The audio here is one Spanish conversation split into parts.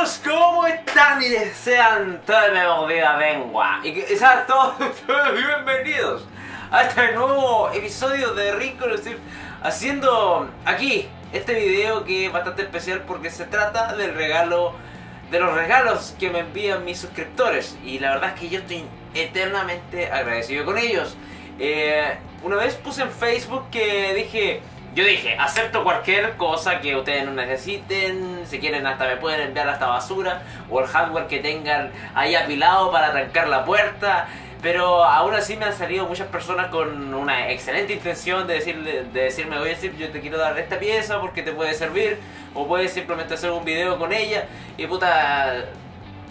amigos, ¿cómo están? Y sean todos bienvenidos a Venga. Y que sean todos bienvenidos a este nuevo episodio de RinconStiff, haciendo aquí este video que es bastante especial porque se trata del regalo, de los regalos que me envían mis suscriptores. Y la verdad es que yo estoy eternamente agradecido con ellos. Una vez puse en Facebook que dije... Yo dije, acepto cualquier cosa que ustedes no necesiten, si quieren hasta me pueden enviar hasta basura o el hardware que tengan ahí apilado para trancar la puerta. Pero aún así me han salido muchas personas con una excelente intención de decirme, oye Steve, yo te quiero dar esta pieza porque te puede servir o puedes simplemente hacer un video con ella. Y puta,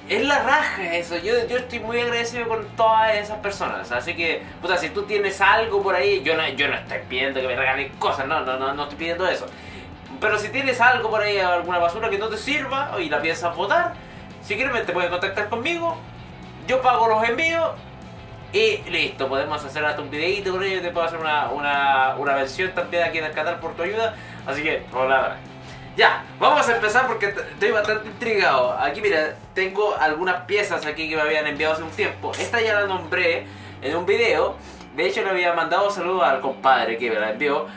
es la raja eso. Yo estoy muy agradecido con todas esas personas. Así que, puta, si tú tienes algo por ahí, yo no estoy pidiendo que me regalen cosas, no estoy pidiendo eso. Pero si tienes algo por ahí, alguna basura que no te sirva y la piensas botar, si quieres te puedes contactar conmigo, yo pago los envíos y listo, podemos hacer hasta un videito con ello. Te puedo hacer una versión también aquí en el canal por tu ayuda. Así que, hola. Ya, vamos a empezar porque estoy bastante intrigado. Aquí mira, tengo algunas piezas aquí que me habían enviado hace un tiempo. Esta ya la nombré en un video. De hecho le había mandado saludos al compadre que me la envió.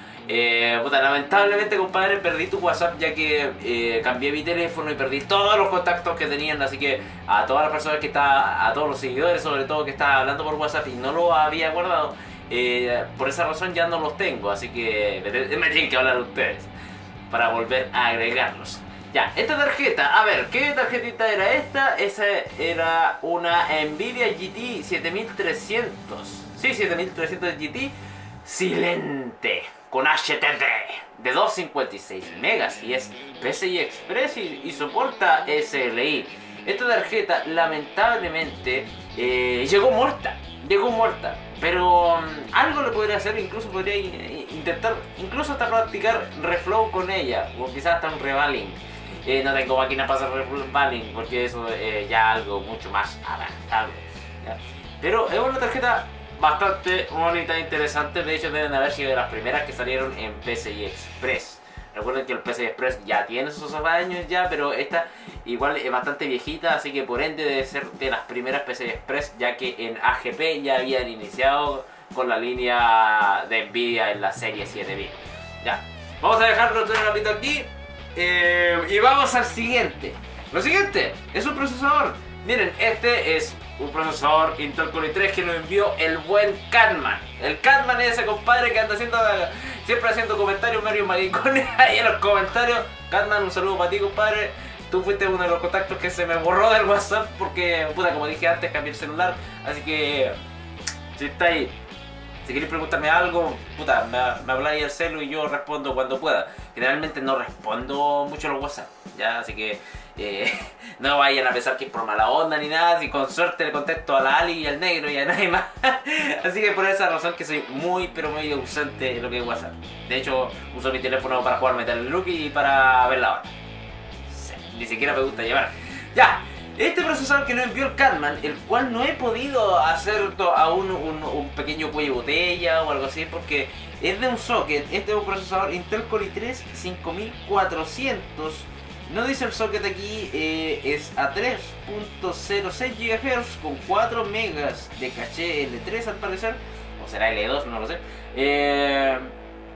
Puta, lamentablemente compadre, perdí tu WhatsApp ya que cambié mi teléfono y perdí todos los contactos que tenían. Así que a todas las personas que estaban, a todos los seguidores sobre todo que estaban hablando por WhatsApp y no lo había guardado, por esa razón ya no los tengo. Así que me tienen que hablar ustedes para volver a agregarlos. Ya, esta tarjeta, a ver, ¿qué tarjetita era esta? Esa era una Nvidia GT 7300. Sí, 7300 GT silente, con HDD de 256 megas y es PCI Express y soporta SLI. Esta tarjeta lamentablemente llegó muerta, pero algo le podría hacer, incluso podría intentar, incluso hasta practicar reflow con ella, o quizás hasta un revaling. No tengo máquina para hacer revaling, porque eso es ya algo mucho más avanzado. ¿Ya? Pero es una tarjeta bastante bonita, interesante. De hecho deben haber sido de las primeras que salieron en PCI Express. Recuerden que el PCI Express ya tiene sus años ya, pero esta igual es bastante viejita, así que por ende debe ser de las primeras PCI Express, ya que en AGP ya habían iniciado con la línea de Nvidia en la serie 7000. Ya, vamos a dejarlo todo rapidito aquí y vamos al siguiente. Lo siguiente es un procesador. Miren, este es un procesador Intel Core i3 que nos envió el buen Catman. El Catman es ese compadre que anda haciendo, siempre haciendo comentarios medio maricones ahí en los comentarios. Catman, un saludo para ti, compadre. Tú fuiste uno de los contactos que se me borró del WhatsApp porque, puta, como dije antes, cambié el celular. Así que, si está ahí, si queréis preguntarme algo, puta, me habláis al celu y yo respondo cuando pueda. Generalmente no respondo mucho los WhatsApp, ya, así que no vayan a pensar que es por mala onda ni nada. Si con suerte le contesto a la Ali y al negro y a nadie más. Así que por esa razón que soy muy, pero muy ausente en lo que es WhatsApp. De hecho, uso mi teléfono para jugar Metal Slug y para ver la hora. Sí, ni siquiera me gusta llevar. Ya. Este procesador que nos envió el Catman, el cual no he podido hacer aún un pequeño cuello botella o algo así porque es de un socket. Este es un procesador Intel Core i3 5400, no dice el socket aquí, es a 3.06 GHz con 4 MB de caché L3 al parecer, o será L2, no lo sé,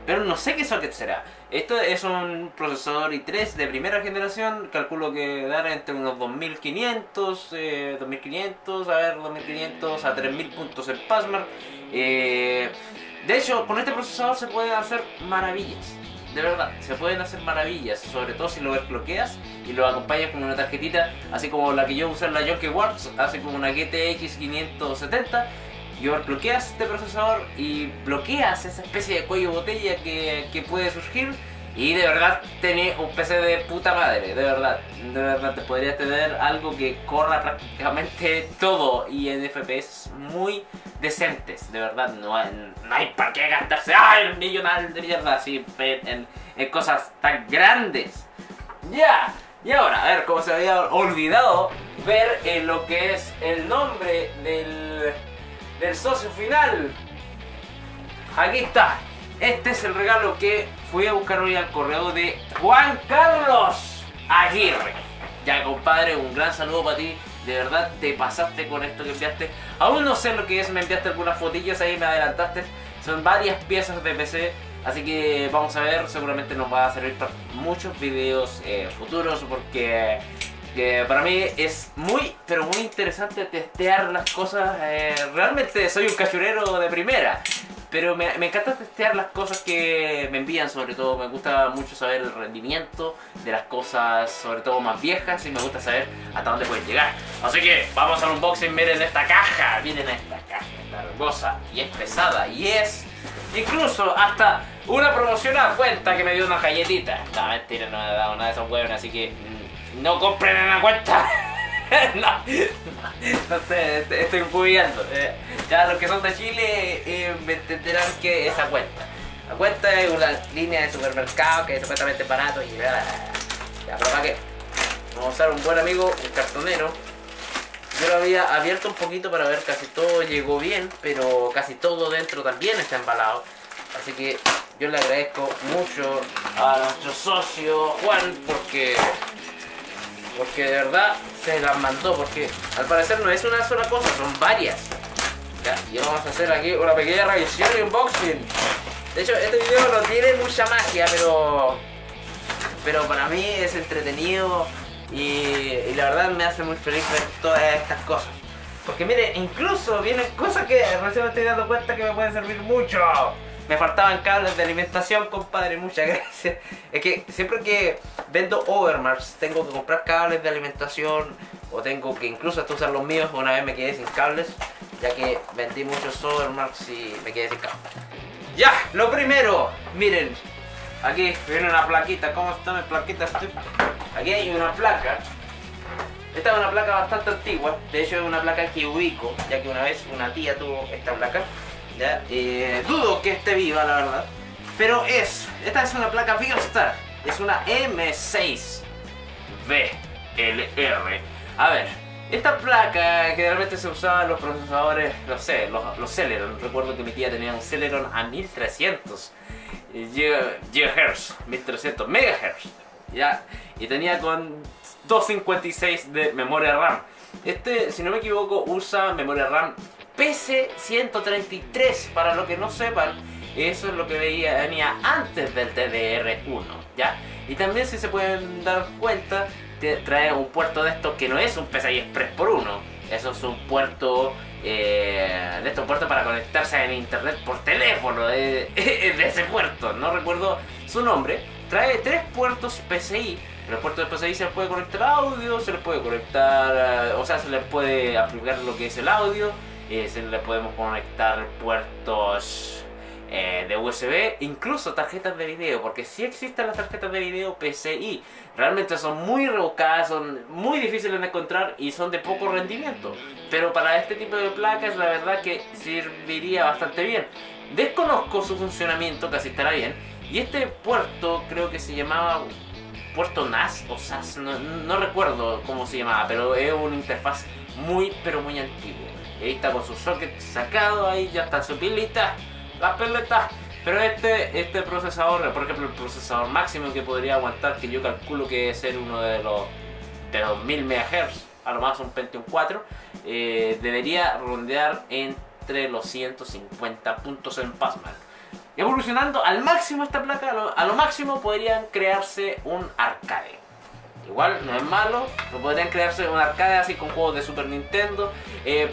pero no sé qué socket será. Esto es un procesador i3 de primera generación, calculo que dará entre unos 2500 a 3000 puntos en Passmark. De hecho, con este procesador se pueden hacer maravillas, de verdad, se pueden hacer maravillas, sobre todo si lo overclockeas y lo acompañas con una tarjetita, así como la que yo usé en la Junkie Wars, así como una GTX 570. Y overclockeas este procesador y bloqueas esa especie de cuello botella que puede surgir. Y de verdad tenés un PC de puta madre, de verdad te podrías tener algo que corra prácticamente todo y en FPS muy decentes. De verdad no hay para qué gastarse un millonal de mierda así en cosas tan grandes. Ya, y ahora, a ver, como se había olvidado ver lo que es el nombre del socio final. Aquí está. Este es el regalo que fui a buscar hoy al correo de Juan Carlos Aguirre. Ya, compadre, un gran saludo para ti. De verdad, te pasaste con esto que enviaste. Aún no sé lo que es, me enviaste algunas fotillas ahí, me adelantaste. Son varias piezas de PC, así que vamos a ver. Seguramente nos va a servir para muchos videos futuros, porque para mí es muy, pero muy interesante testear las cosas. Realmente soy un cachurero de primera, pero me encanta testear las cosas que me envían. Sobre todo me gusta mucho saber el rendimiento de las cosas, sobre todo más viejas, y me gusta saber hasta dónde pueden llegar. Así que vamos al unboxing. Miren esta caja, miren esta caja, está hermosa y es pesada, y es incluso hasta una promoción a cuenta que me dio una galletita. No, mentira, no me ha dado nada de esos huevos, así que no compren en la cuenta. No sé, estoy cubriendo. Ya los que son de Chile me entenderán que esa cuenta. La cuenta es una línea de supermercado que es supuestamente barato y nada. Ya, pero para qué. Vamos a usar un buen amigo, un cartonero. Yo lo había abierto un poquito para ver, casi todo llegó bien, pero casi todo dentro también está embalado. Así que yo le agradezco mucho a nuestro socio Juan, porque de verdad se las mandó, porque al parecer no es una sola cosa, son varias. Ya, y vamos a hacer aquí una pequeña revisión y unboxing. De hecho, este video no tiene mucha magia, pero para mí es entretenido y la verdad me hace muy feliz ver todas estas cosas. Porque miren, incluso vienen cosas que recién me estoy dando cuenta que me pueden servir mucho. Me faltaban cables de alimentación, compadre, muchas gracias. Es que siempre que vendo overmars tengo que comprar cables de alimentación, o tengo que incluso hasta usar los míos. Una vez me quedé sin cables, ya que vendí muchos overmars y me quedé sin cables. Ya, lo primero, miren, aquí viene una plaquita. ¿Cómo están mis plaquitas? Aquí hay una placa. Esta es una placa bastante antigua. De hecho es una placa que ubico, ya que una vez una tía tuvo esta placa. Ya, dudo que esté viva, la verdad. Pero esta es una placa Biostar. Es una M6BLR. A ver, esta placa que realmente se usaba en los procesadores, no sé, los Celeron. Recuerdo que mi tía tenía un Celeron a 1300 GHz, 1300 MHz. Ya, y tenía con 256 de memoria RAM. Este, si no me equivoco, usa memoria RAM PC 133. Para los que no sepan, eso es lo que venía antes del DDR1, ¿ya? Y también, si se pueden dar cuenta, trae un puerto de estos que no es un PCI Express por 1. Eso es un puerto de estos puertos para conectarse en internet por teléfono, de ese puerto, no recuerdo su nombre. Trae 3 puertos PCI. En los puertos de PCI se les puede conectar audio, se les puede conectar, o sea, se les puede aplicar lo que es el audio. Le podemos conectar puertos de USB, incluso tarjetas de video, porque sí existen las tarjetas de video PCI. Realmente son muy rebuscadas, son muy difíciles de encontrar y son de poco rendimiento, pero para este tipo de placas la verdad que serviría bastante bien. Desconozco su funcionamiento, casi estará bien. Y este puerto creo que se llamaba puerto NAS o SAS, no recuerdo cómo se llamaba, pero es una interfaz muy pero muy antigua. Ahí está con su socket sacado, ahí ya está su pilita, las peletas. Pero este procesador, por ejemplo, el procesador máximo que podría aguantar, que yo calculo que es ser uno de los 1000 MHz, a lo más un Pentium 4, debería rondear entre los 150 puntos en Pascal. Evolucionando al máximo esta placa, a lo máximo podrían crearse un arcade. Igual no es malo, lo podrían crearse un arcade así con juegos de Super Nintendo,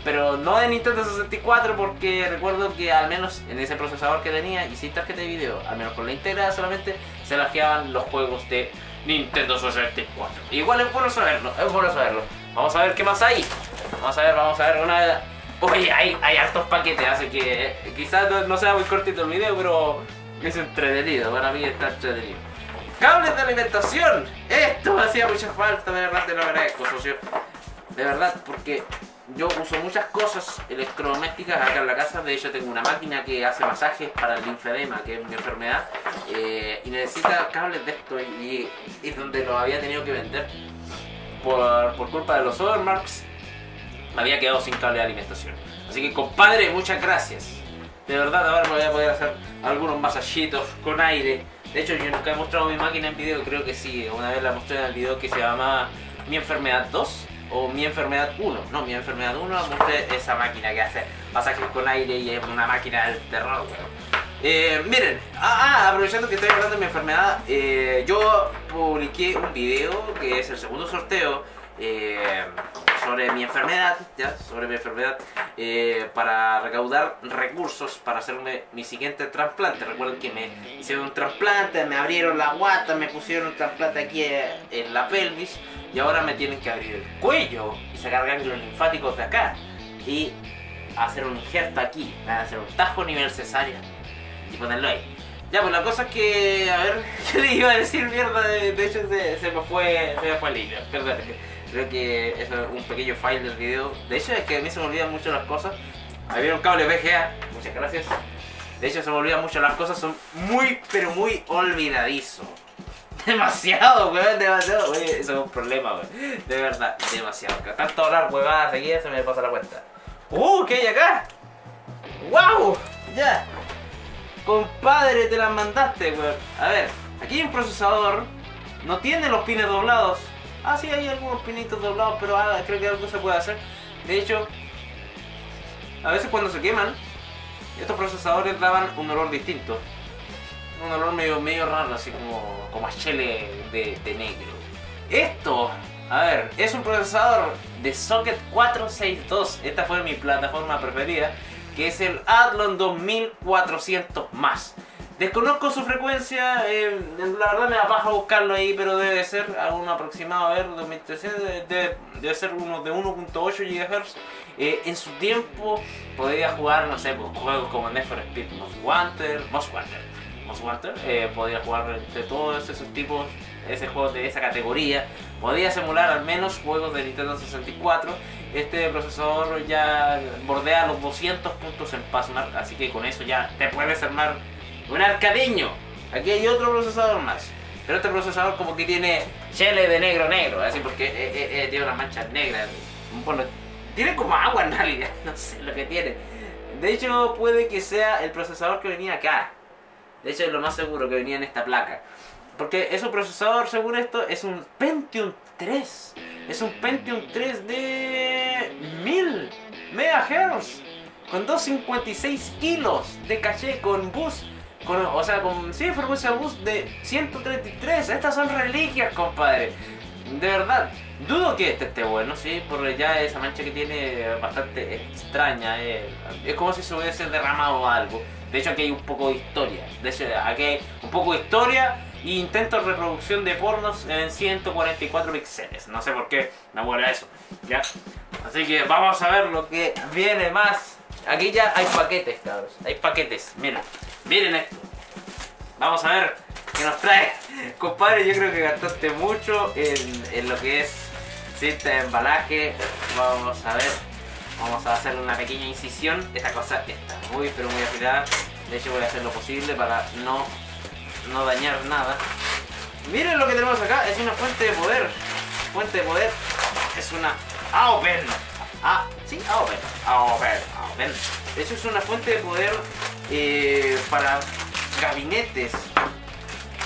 pero no de Nintendo 64, porque recuerdo que al menos en ese procesador que tenía y sin tarjeta de video, al menos con la integrada solamente, se lajeaban los juegos de Nintendo 64. Igual es bueno saberlo, es bueno saberlo. Vamos a ver qué más hay. Vamos a ver una... Oye, hay hartos paquetes, así que quizás no sea muy cortito el video, pero es entretenido, para mí está entretenido. Cables de alimentación, esto me hacía mucha falta, de verdad te lo agradezco, socio. De verdad, porque yo uso muchas cosas electrodomésticas acá en la casa. De hecho tengo una máquina que hace masajes para el linfedema, que es mi enfermedad, y necesita cables de esto, y donde los había tenido que vender por culpa de los overmarks, me había quedado sin cable de alimentación. Así que, compadre, muchas gracias. De verdad, ahora me voy a poder hacer algunos masajitos con aire. De hecho, yo nunca he mostrado mi máquina en video, creo que sí, una vez la mostré en el video que se llama Mi enfermedad 2 o mi enfermedad 1. No, mi enfermedad 1 la mostré, esa máquina que hace pasajes con aire y es una máquina del terror, weón. Miren, aprovechando que estoy hablando de mi enfermedad, yo publiqué un video que es el segundo sorteo sobre mi enfermedad, para recaudar recursos para hacerme mi siguiente trasplante. Recuerden que me hicieron un trasplante, me abrieron la guata, me pusieron un trasplante aquí en la pelvis y ahora me tienen que abrir el cuello y sacar ganglios linfáticos de acá y hacer un injerto aquí, me van a hacer un tajo nivel cesárea y ponerlo ahí. Ya, pues la cosa es que, a ver, yo le iba a decir mierda, de hecho se me fue el hilo, perdón. Creo que eso es un pequeño file del video. De hecho, es que a mí se me olvidan mucho las cosas. Había un cable VGA, muchas gracias. De hecho, se me olvidan mucho las cosas, son muy, pero muy olvidadizo. Demasiado, weón, demasiado. Oye, eso es un problema, weón. De verdad, demasiado. Tanto hablar huevadas seguidas se me pasa la cuenta. ¿Qué hay acá? ¡Wow! Ya. Compadre, te las mandaste, weón. A ver, aquí hay un procesador. No tiene los pines doblados. Ah, sí, hay algunos pinitos doblados, pero creo que algo se puede hacer. De hecho, a veces cuando se queman, estos procesadores daban un olor distinto. Un olor medio raro, así como a chile de negro. Esto, a ver, es un procesador de socket 462. Esta fue mi plataforma preferida, que es el Athlon 2400+. Desconozco su frecuencia, la verdad me da paja buscarlo ahí, pero debe ser a un aproximado, a ver, 2300, debe ser uno de 1.8 GHz. En su tiempo podía jugar, no sé, juegos como Need for Speed, Most Wanted, podía jugar de todos esos tipos, ese juego de esa categoría. Podía simular al menos juegos de Nintendo 64. Este procesador ya bordea los 200 puntos en PASMAR, así que con eso ya te puedes armar un arcadeño. Aquí hay otro procesador más, pero este procesador como que tiene chele de negro, así porque tiene unas manchas negras. Bueno, tiene como agua en realidad, no sé lo que tiene. De hecho, puede que sea el procesador que venía acá. De hecho, es lo más seguro que venía en esta placa, porque ese procesador, según esto, es un Pentium 3. Es un Pentium 3 de 1000 MHz con 256 kilos de caché con bus. Sí, frecuencia bus de 133, estas son reliquias, compadre. De verdad, dudo que este esté bueno, sí, por ya esa mancha que tiene bastante extraña. Es como si se hubiese derramado algo. De hecho, aquí hay un poco de historia. De hecho, aquí hay un poco de historia e intento de reproducción de pornos en 144 píxeles. No sé por qué me acuerdo eso, ¿ya? Así que vamos a ver lo que viene más. Aquí ya hay paquetes, cabros. Hay paquetes, mira. Miren esto, vamos a ver qué nos trae. Compadre, yo creo que gastaste mucho en lo que es cinta de embalaje. Vamos a ver, vamos a hacer una pequeña incisión. Esta cosa está muy pero muy afilada. De hecho, voy a hacer lo posible para no dañar nada. Miren lo que tenemos acá, es una fuente de poder. Fuente de poder, es una AOPEN. Ah, sí, AOPEN. De hecho, es una fuente de poder para gabinetes,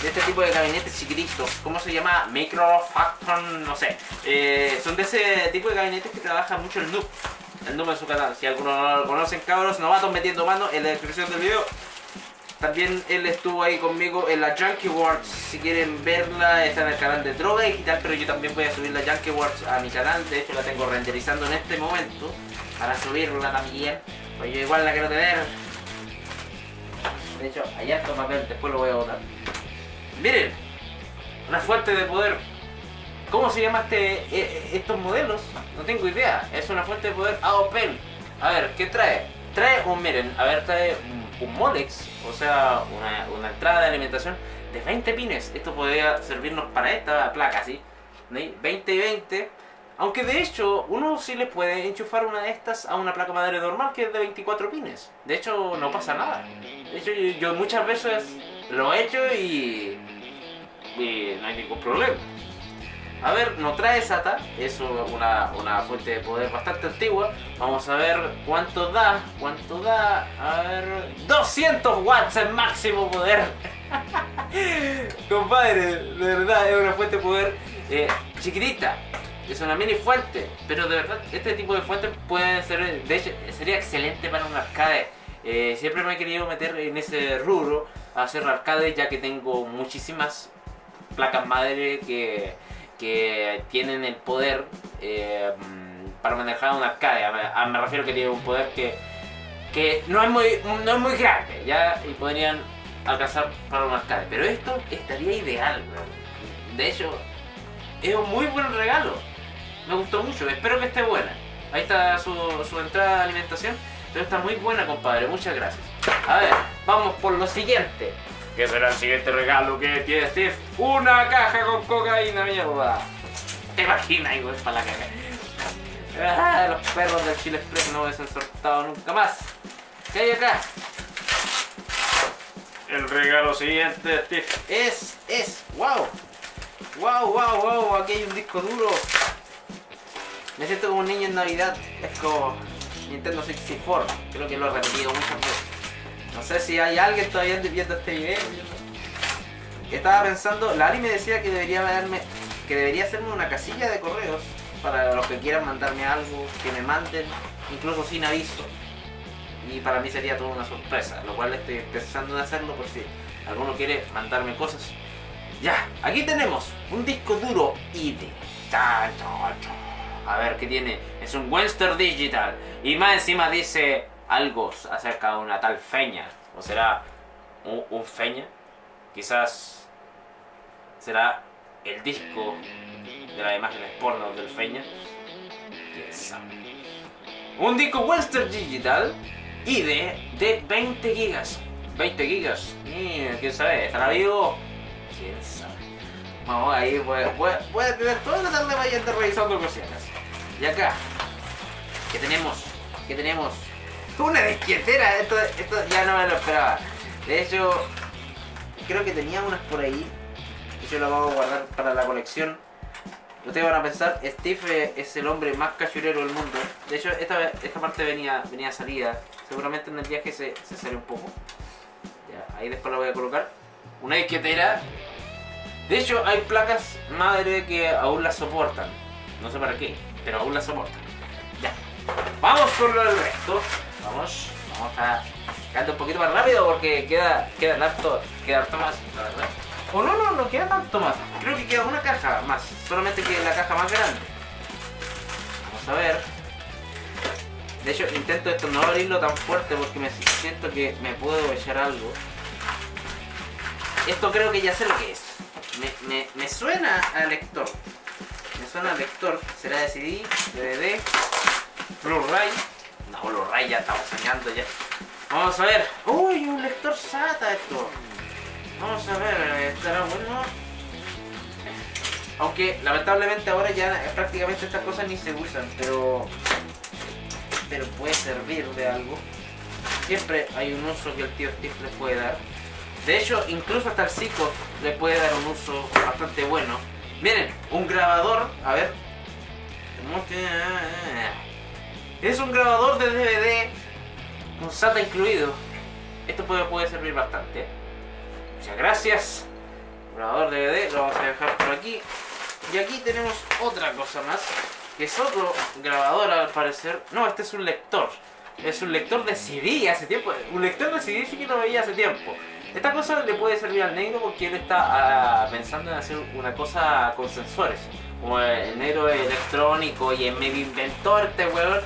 de este tipo de gabinetes chiquititos, ¿cómo se llama? Micro Facton, no sé. Son de ese tipo de gabinetes que trabaja mucho el noob. El noob en su canal, si algunos no lo conocen, cabros, novatos metiendo mano, en la descripción del video. También él estuvo ahí conmigo en la Junkie Wars, si quieren verla está en el canal de Droga Digital, pero yo también voy a subir la Junkie Wars a mi canal. De hecho, la tengo renderizando en este momento para subirla también, pues yo igual la quiero tener. De hecho, allá está papel, después lo voy a botar. Miren, una fuente de poder. ¿Cómo se llama estos modelos? No tengo idea. Es una fuente de poder AOPEN. A ver, ¿qué trae? Trae un Molex, o sea, una entrada de alimentación de 20 pines. Esto podría servirnos para esta placa, ¿sí? 20 y 20. Aunque de hecho, uno sí le puede enchufar una de estas a una placa madre normal que es de 24 pines. De hecho, no pasa nada. De hecho, yo muchas veces lo he hecho y no hay ningún problema. A ver, no trae SATA, es una fuente de poder bastante antigua. Vamos a ver cuánto da, a ver, 200 watts en máximo poder. Compadre, de verdad, es una fuente de poder chiquitita. es una mini fuente, pero de verdad este tipo de fuentes pueden ser, de hecho sería excelente para un arcade. Siempre me he querido meter en ese rubro a hacer arcade, ya que tengo muchísimas placas madre que tienen el poder para manejar un arcade. Me refiero que tiene un poder que no es muy grande, ya, y podrían alcanzar para un arcade, pero esto estaría ideal, bro. De hecho es un muy buen regalo, me gustó mucho, espero que esté buena. Ahí está su entrada de alimentación, pero está muy buena, compadre, muchas gracias. A ver, vamos por lo siguiente. ¿Qué será el siguiente regalo que tiene Steve? Una caja con cocaína, mierda. ¿Te imaginas, güey, para la caca? Ah, los perros del Chile Express no hubiesen soltado nunca más. ¿Qué hay acá? El regalo siguiente de Steve es, wow, aquí hay un disco duro. Me siento como un niño en Navidad, es como Nintendo 64, creo que lo he repetido muchas veces. No sé si hay alguien todavía viendo este video. Estaba pensando, Lali me decía que debería hacerme una casilla de correos para los que quieran mandarme algo, que me manden, incluso sin aviso. Y para mí sería toda una sorpresa, lo cual estoy pensando en hacerlo por si alguno quiere mandarme cosas. Ya, aquí tenemos un disco duro ID. A ver qué tiene. Es un Western Digital. Y más encima dice algo acerca de una tal feña. ¿O será un feña? Quizás será el disco de las imágenes porno del feña. ¿Quién sabe? Un disco Western Digital ID de 20 gigas. 20 gigas. ¿Quién sabe? ¿Estará vivo? ¿Quién sabe? Vamos, ahí puede tener toda la tarde para estar revisando cositas. Y acá, ¿qué tenemos? Una disquetera, esto ya no me lo esperaba. De hecho, creo que tenía unas por ahí. Y yo las voy a guardar para la colección. Ustedes van a pensar, Steve es el hombre más cachurero del mundo. De hecho, esta parte venía salida. Seguramente en el viaje se sale un poco. Ya, ahí después la voy a colocar. Una disquetera. De hecho hay placas madre que aún las soportan. No sé para qué, pero aún las soportan. Ya. Vamos con lo del resto. Vamos a cantar un poquito más rápido porque queda harto más, la verdad. O no queda tanto más. Creo que queda una caja más. Solamente que la caja más grande. Vamos a ver. De hecho intento esto no abrirlo tan fuerte porque me siento que me puedo echar algo. Esto creo que ya sé lo que es. Me suena al lector. Será de CD, DVD, Blu-ray. No, Blu-ray ya estamos soñando ya. Vamos a ver. Uy, un lector SATA esto. Vamos a ver, estará bueno. Aunque lamentablemente ahora ya prácticamente estas cosas ni se usan, pero puede servir de algo. Siempre hay un uso que el tío Steve les puede dar. De hecho, incluso hasta el psico le puede dar un uso bastante bueno. Miren, un grabador, a ver. Es un grabador de DVD con SATA incluido. Esto puede servir bastante. Muchas gracias. Grabador de DVD, lo vamos a dejar por aquí. Y aquí tenemos otra cosa más, que es otro grabador al parecer. No, este es un lector. Es un lector de CD hace tiempo. Un lector de CD sí que lo veía hace tiempo. Esta cosa le puede servir al negro porque él está pensando en hacer una cosa con sensores. Como el negro electrónico y el medio inventor, este weón.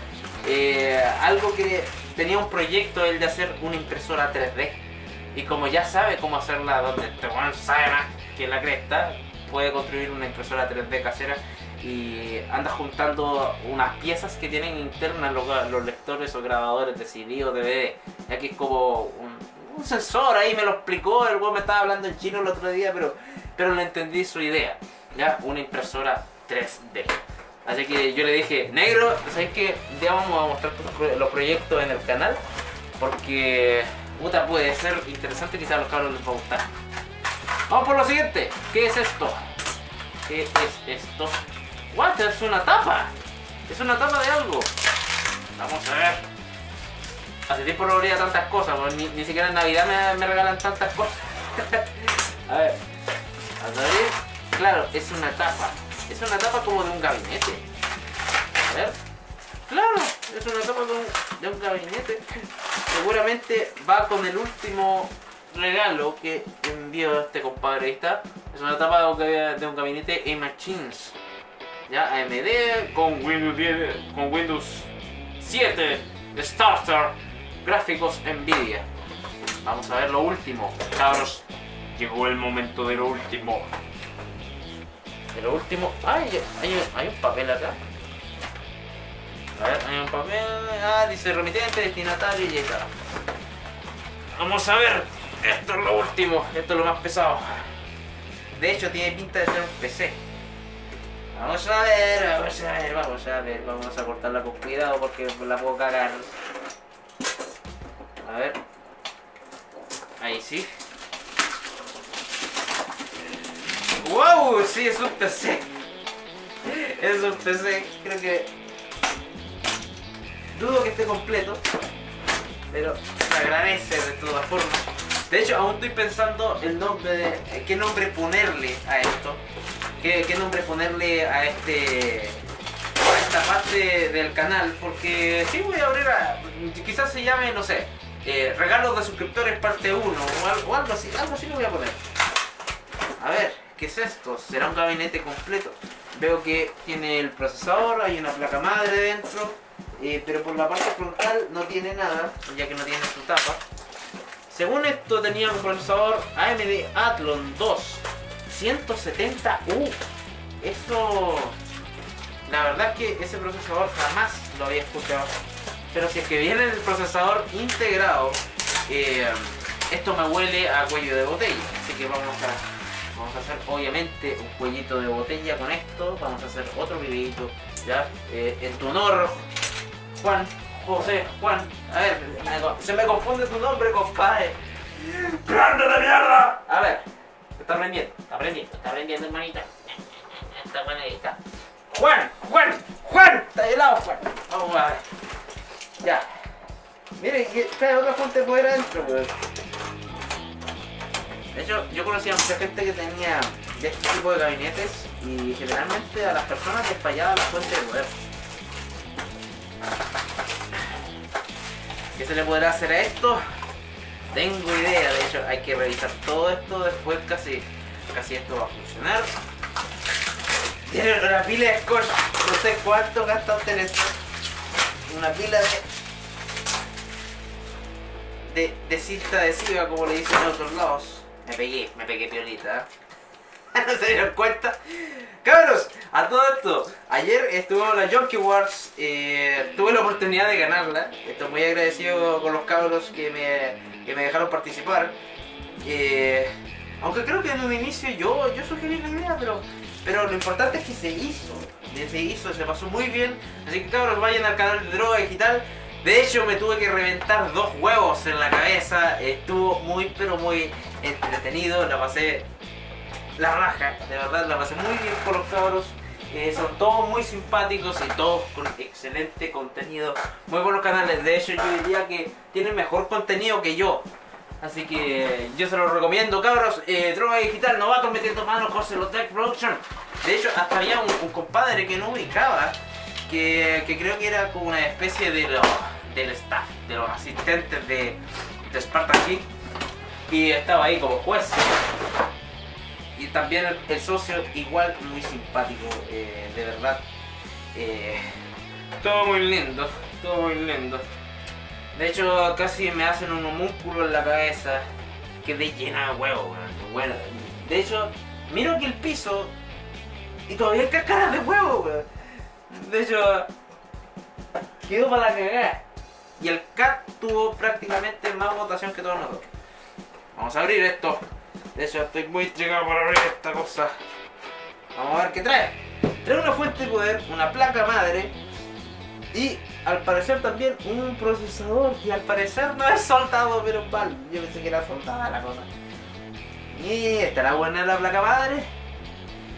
Algo que tenía un proyecto él de hacer una impresora 3D. Y como ya sabe cómo hacerla, donde este weón sabe más que la cresta, puede construir una impresora 3D casera. Y anda juntando unas piezas que tienen internas los lectores o grabadores de CD o DVD. Ya que es como un sensor, ahí me lo explicó, el weón me estaba hablando en chino el otro día, pero no entendí su idea. Ya, una impresora 3D. Así que yo le dije, negro, ¿sabes qué? Ya vamos a mostrar los proyectos en el canal, porque puta, puede ser interesante, quizás a los cabros les va a gustar. Vamos por lo siguiente. ¿Qué es esto? ¿Qué es esto? What? Es una tapa. Es una tapa de algo. Vamos a ver. Hace tiempo no habría tantas cosas, pues, ni siquiera en Navidad me regalan tantas cosas. A ver, claro, es una tapa. es una tapa como de un gabinete. A ver. Claro, es una tapa de un gabinete. Seguramente va con el último regalo que envió este compadre. Ahí está. Es una tapa de un gabinete E-Machines. Ya, AMD con Windows 10, con Windows 7 Starter, gráficos Nvidia. Vamos a ver lo último, cabros. Llegó el momento de lo último. De lo último. Hay un papel acá. A ver, hay un papel. Ah, dice remitente, destinatario y está. Vamos a ver. Esto es lo último. Esto es lo más pesado. De hecho, tiene pinta de ser un PC. Vamos a ver, vamos a ver, vamos a ver. Vamos a cortarla con cuidado porque la puedo cagar. A ver. Ahí sí. ¡Wow! Sí, es un PC. Es un PC. Creo que... dudo que esté completo. Pero se agradece de todas formas. De hecho, aún estoy pensando el nombre de... ¿qué nombre ponerle a esto? ¿Qué nombre ponerle a este... a esta parte del canal? Porque sí voy a abrir a... quizás se llame, no sé... regalos de suscriptores parte 1 o algo así. Algo así lo voy a poner. A ver, ¿qué es esto? Será un gabinete completo. Veo que tiene el procesador, hay una placa madre dentro, pero por la parte frontal no tiene nada, ya que no tiene su tapa. Según esto tenía un procesador AMD Athlon 2 170U. Eso... la verdad es que ese procesador jamás lo había escuchado. Pero si es que viene el procesador integrado, esto me huele a cuello de botella. Así que vamos a hacer obviamente un cuellito de botella con esto. Vamos a hacer otro videito, ¿ya? En tu honor, Juan, José, Juan. A ver, se me confunde tu nombre, compadre. ¡Grande de mierda! A ver, está aprendiendo, está aprendiendo, está aprendiendo, hermanita. Está buena ahí, está. ¡Juan! ¡Juan! ¡Juan! Está helado, Juan. Vamos a ver. Ya. Miren, trae otra fuente de poder adentro, weón. De hecho, yo conocía a mucha gente que tenía de este tipo de gabinetes y generalmente a las personas les fallaba la fuente de poder. ¿Qué se le podrá hacer a esto? Tengo idea, de hecho hay que revisar todo esto después, casi esto va a funcionar. Tiene una pila de scotch, no sé cuánto gasta usted en esto. Una pila de cinta adhesiva, como le dicen en otros lados. Me pegué piolita, ¿eh? ¿No se dieron cuenta? Cabros, a todo esto, ayer estuvo la Junkie Wars, tuve la oportunidad de ganarla. Estoy muy agradecido con los cabros que me dejaron participar, aunque creo que en un inicio yo sugerí la idea, pero lo importante es que se hizo. Se pasó muy bien. Así que cabros, vayan al canal de Droga Digital. De hecho me tuve que reventar 2 huevos en la cabeza. Estuvo muy pero muy entretenido. La pasé la raja, de verdad la pasé muy bien con los cabros. Son todos muy simpáticos y todos con excelente contenido. Muy buenos canales, de hecho yo diría que tienen mejor contenido que yo. Así que yo se los recomiendo, cabros. Droga Digital, novatos metiendo manos, José Lotec Production. De hecho, hasta había un compadre que no ubicaba, que creo que era como una especie de del staff, de los asistentes de Spartan Geek, y estaba ahí como juez. Y también el socio, igual muy simpático, de verdad. Todo muy lindo, todo muy lindo. De hecho, casi me hacen un homúnculo en la cabeza, que de llena de huevo. Bueno, de hecho, miro que el piso... y todavía hay cáscaras de huevo, weón. De hecho, quedó para la cagada. Y el cat tuvo prácticamente más votación que todos nosotros. Vamos a abrir esto. De hecho, estoy muy intrigado para abrir esta cosa. Vamos a ver qué trae. Trae una fuente de poder, una placa madre. Y al parecer también un procesador. Y al parecer no es soldado, pero vale. Yo pensé que era soldada la cosa. Y estará buena la placa madre.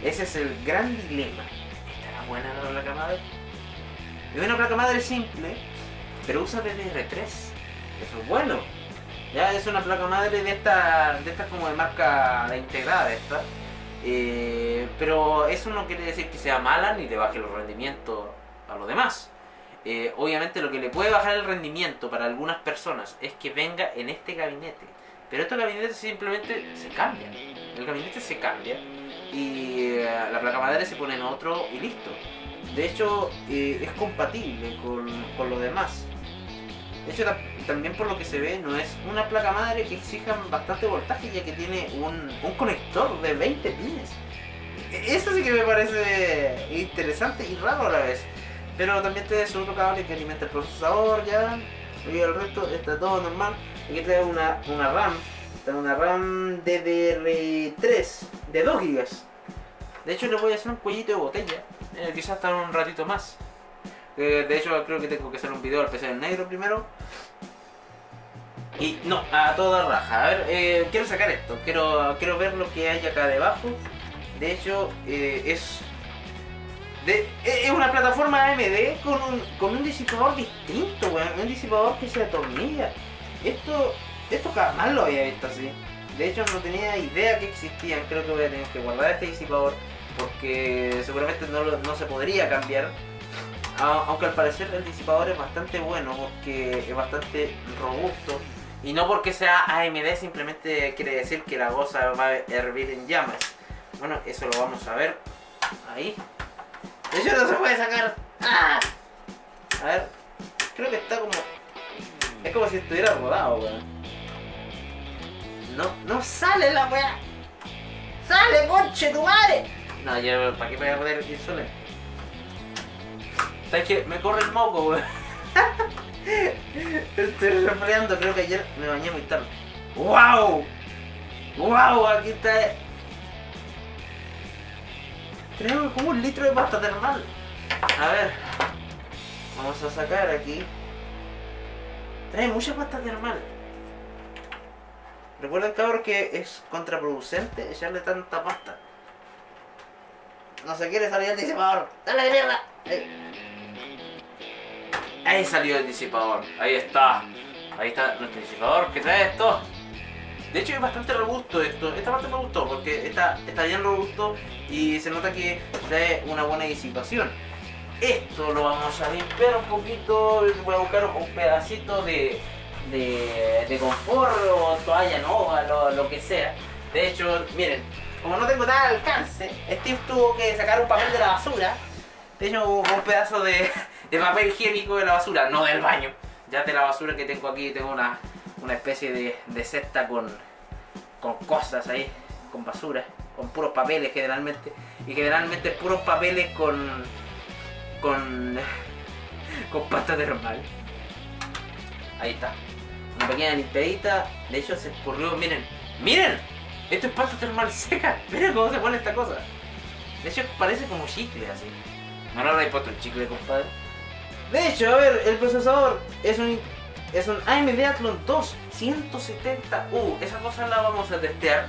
Ese es el gran dilema. ¿Estará buena la placa madre? Es una placa madre simple, pero usa DDR3. Eso es bueno. Ya es una placa madre de estas como de marca, la integrada de esta. Pero eso no quiere decir que sea mala ni le baje los rendimientos a los demás. Obviamente lo que le puede bajar el rendimiento para algunas personas es que venga en este gabinete, pero estos gabinetes simplemente se cambian, el gabinete se cambia y la placa madre se pone en otro y listo. De hecho es compatible con lo demás. De hecho también por lo que se ve no es una placa madre que exija bastante voltaje, ya que tiene un conector de 20 pines. Eso sí que me parece interesante y raro a la vez. Pero también te es otro cable que alimenta el procesador ya. Y el resto está todo normal. Aquí trae una RAM. Está una RAM DDR3 de 2 GB. De hecho le voy a hacer un cuellito de botella. Quizás hasta un ratito más. De hecho creo que tengo que hacer un video al PC en negro primero. Y no, a toda raja. A ver, quiero sacar esto. Quiero ver lo que hay acá debajo. De hecho es una plataforma AMD con un disipador distinto, weón. Un disipador que se atornilla. Esto jamás lo había visto así. De hecho no tenía idea que existían. Creo que voy a tener que guardar este disipador porque seguramente no se podría cambiar. Aunque al parecer el disipador es bastante bueno porque es bastante robusto. Y no porque sea AMD simplemente quiere decir que la goza va a hervir en llamas. Bueno, eso lo vamos a ver. Ahí. De hecho no se puede sacar. ¡Ah! A ver, creo que está como... Es como si estuviera rodado, weón. No sale la weá. ¡Sale, conche tu madre! No, ya, ¿para qué voy a poder ir solo? ¿Sabes qué? Me corre el moco, weón. Estoy resfriando, creo que ayer me bañé muy tarde. ¡Wow! ¡Wow! Aquí está... Tenemos como un litro de pasta termal. A ver, vamos a sacar aquí. Trae mucha pasta termal. Recuerden, cabros, que es contraproducente echarle tanta pasta. No se quiere salir el disipador. ¡Dale, mierda! Ahí salió el disipador. Ahí está. Ahí está nuestro disipador que trae esto. De hecho es bastante robusto esto, esta parte me gustó porque está bien robusto y se nota que trae una buena disipación. Esto lo vamos a limpiar un poquito, voy a buscar un pedacito de confort o toalla nova, lo que sea. De hecho, miren, como no tengo nada al alcance, Steve tuvo que sacar un papel de la basura. De hecho un pedazo de papel higiénico de la basura, no del baño. Ya de la basura que tengo aquí, tengo una especie de cesta con cosas ahí, con basura, con puros papeles generalmente, y generalmente puros papeles con pasta termal. Ahí está, una pequeña limpiadita. De hecho se escurrió, miren, esto es pasta termal seca, miren cómo se pone esta cosa. De hecho parece como chicle así, no lo habréis puesto el chicle, compadre. De hecho, a ver, el procesador es un AMD Athlon 2 170U, esa cosa la vamos a testear.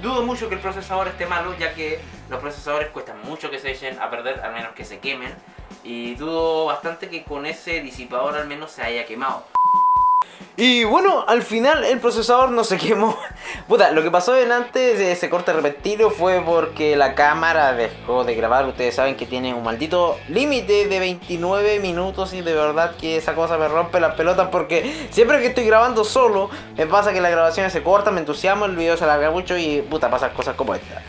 Dudo mucho que el procesador esté malo, ya que los procesadores cuestan mucho que se echen a perder, al menos que se quemen. Y dudo bastante que con ese disipador al menos se haya quemado. Y bueno, al final el procesador no se quemó. Puta, lo que pasó delante de ese corte repentino fue porque la cámara dejó de grabar. Ustedes saben que tiene un maldito límite de 29 minutos y de verdad que esa cosa me rompe las pelotas porque siempre que estoy grabando solo me pasa que las grabaciones se cortan, me entusiasmo, el video se alarga mucho y puta, pasan cosas como esta.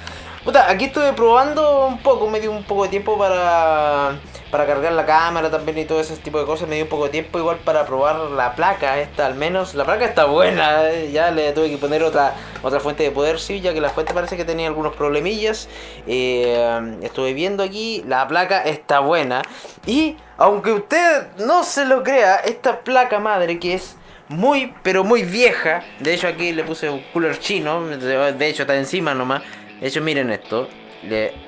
Puta, aquí estuve probando un poco, me dio un poco de tiempo para cargar la cámara también y todo ese tipo de cosas. Me dio un poco de tiempo igual para probar la placa esta, al menos. La placa está buena, ya le tuve que poner otra fuente de poder, sí, ya que la fuente parece que tenía algunos problemillas. Estuve viendo aquí, la placa está buena. Y aunque usted no se lo crea, esta placa madre que es muy, pero muy vieja. De hecho aquí le puse un cooler chino, de hecho está encima nomás. De hecho miren esto.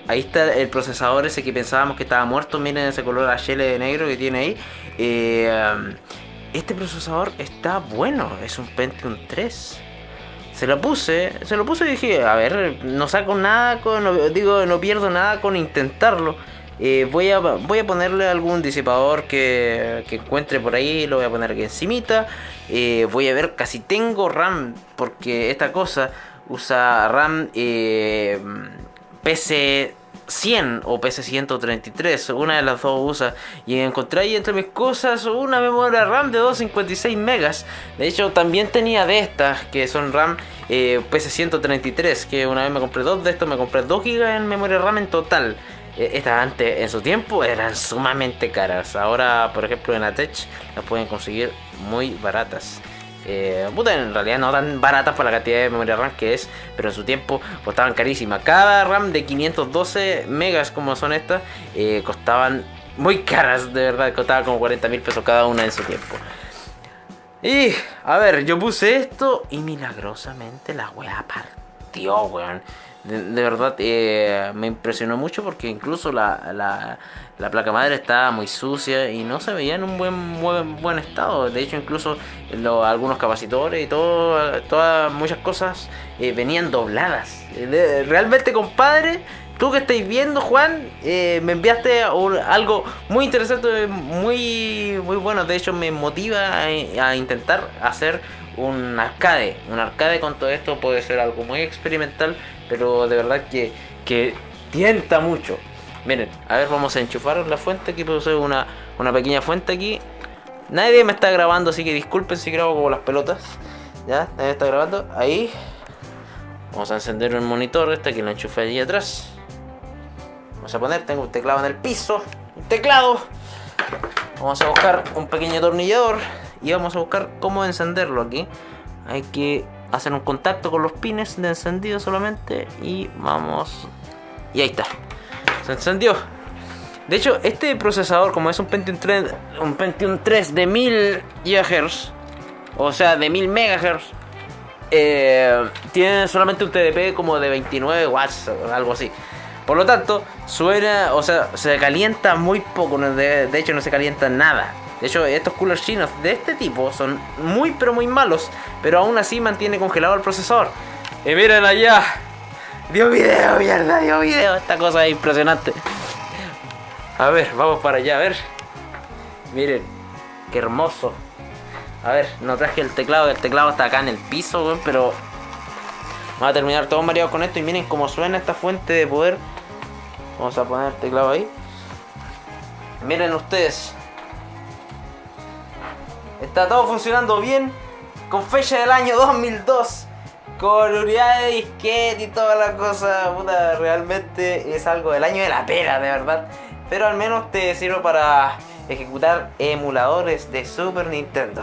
Ahí está el procesador ese que pensábamos que estaba muerto. Miren ese color azul de negro que tiene ahí. Este procesador está bueno. Es un Pentium 3. Se lo puse y dije, a ver, no saco nada con... Digo, no pierdo nada con intentarlo. Voy a ponerle algún disipador que encuentre por ahí. Lo voy a poner aquí encimita. Voy a ver, casi tengo RAM porque esta cosa... usa RAM PC100 o PC133, una de las dos usa, y encontré ahí entre mis cosas una memoria RAM de 256 MB. De hecho también tenía de estas que son RAM PC133, que una vez me compré dos de estos, me compré 2 GB en memoria RAM en total. Estas antes, en su tiempo, eran sumamente caras. Ahora, por ejemplo, en Atech las pueden conseguir muy baratas. En realidad no tan baratas por la cantidad de memoria RAM que es, pero en su tiempo costaban carísimas. Cada RAM de 512 megas como son estas, costaban muy caras, de verdad, costaban como 40.000 pesos cada una en su tiempo. Y, a ver, yo puse esto y milagrosamente la wea partió, weón. De verdad me impresionó mucho, porque incluso la placa madre estaba muy sucia y no se veía en un buen estado. De hecho, incluso algunos capacitores y muchas cosas venían dobladas. Realmente, compadre, tú que estáis viendo, Juan, me enviaste algo muy interesante, muy bueno. De hecho, me motiva a intentar hacer un arcade con todo esto. Puede ser algo muy experimental, pero de verdad que tienta mucho. Miren, a ver, vamos a enchufar la fuente. Aquí puse una pequeña fuente aquí. Nadie me está grabando, así que disculpen si grabo como las pelotas. Ya, nadie está grabando. Ahí. Vamos a encender el monitor este que lo enchufé allí atrás. Vamos a poner, tengo un teclado en el piso. Un teclado. Vamos a buscar un pequeño atornillador. Y vamos a buscar cómo encenderlo aquí. Hay que hacer un contacto con los pines de encendido solamente. Y vamos. Y ahí está. Se encendió. De hecho, este procesador, como es un Pentium 3. Un Pentium 3 de 1000 GHz. O sea, de 1000 MHz. Tiene solamente un TDP como de 29 watts o algo así. Por lo tanto, suena. O sea, se calienta muy poco. De hecho, no se calienta nada. De hecho, estos coolers chinos de este tipo son muy pero muy malos, pero aún así mantiene congelado el procesador. Y miren allá. Dio video, mierda, dio video. Esta cosa es impresionante. A ver, vamos para allá, a ver. Miren, qué hermoso. A ver, no traje el teclado está acá en el piso, güey, pero vamos a terminar todo mareado con esto. Y miren cómo suena esta fuente de poder. Vamos a poner el teclado ahí. Miren ustedes. Está todo funcionando bien, con fecha del año 2002, con unidad de disquete y toda la cosa, puta, realmente es algo del año de la pera, de verdad. Pero al menos te sirve para ejecutar emuladores de Super Nintendo.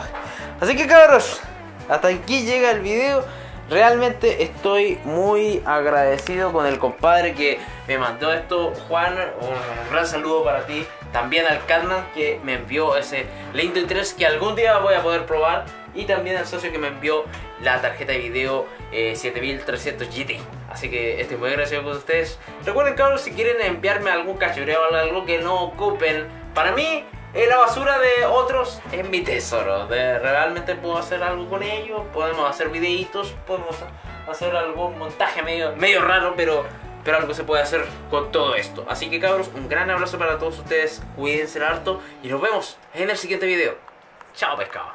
Así que, cabros, hasta aquí llega el video. Realmente estoy muy agradecido con el compadre que me mandó esto. Juan, un gran saludo para ti. También al Carnan, que me envió ese link de interés que algún día voy a poder probar. Y también al socio que me envió la tarjeta de video 7300 GT. Así que estoy muy agradecido con ustedes. Recuerden, cabros, si quieren enviarme algún cachureo o algo que no ocupen, para mí la basura de otros es mi tesoro. Realmente puedo hacer algo con ellos. Podemos hacer videitos, podemos hacer algún montaje medio raro, pero algo se puede hacer con todo esto. Así que, cabros, un gran abrazo para todos ustedes. Cuídense harto y nos vemos en el siguiente video. Chao, pescado.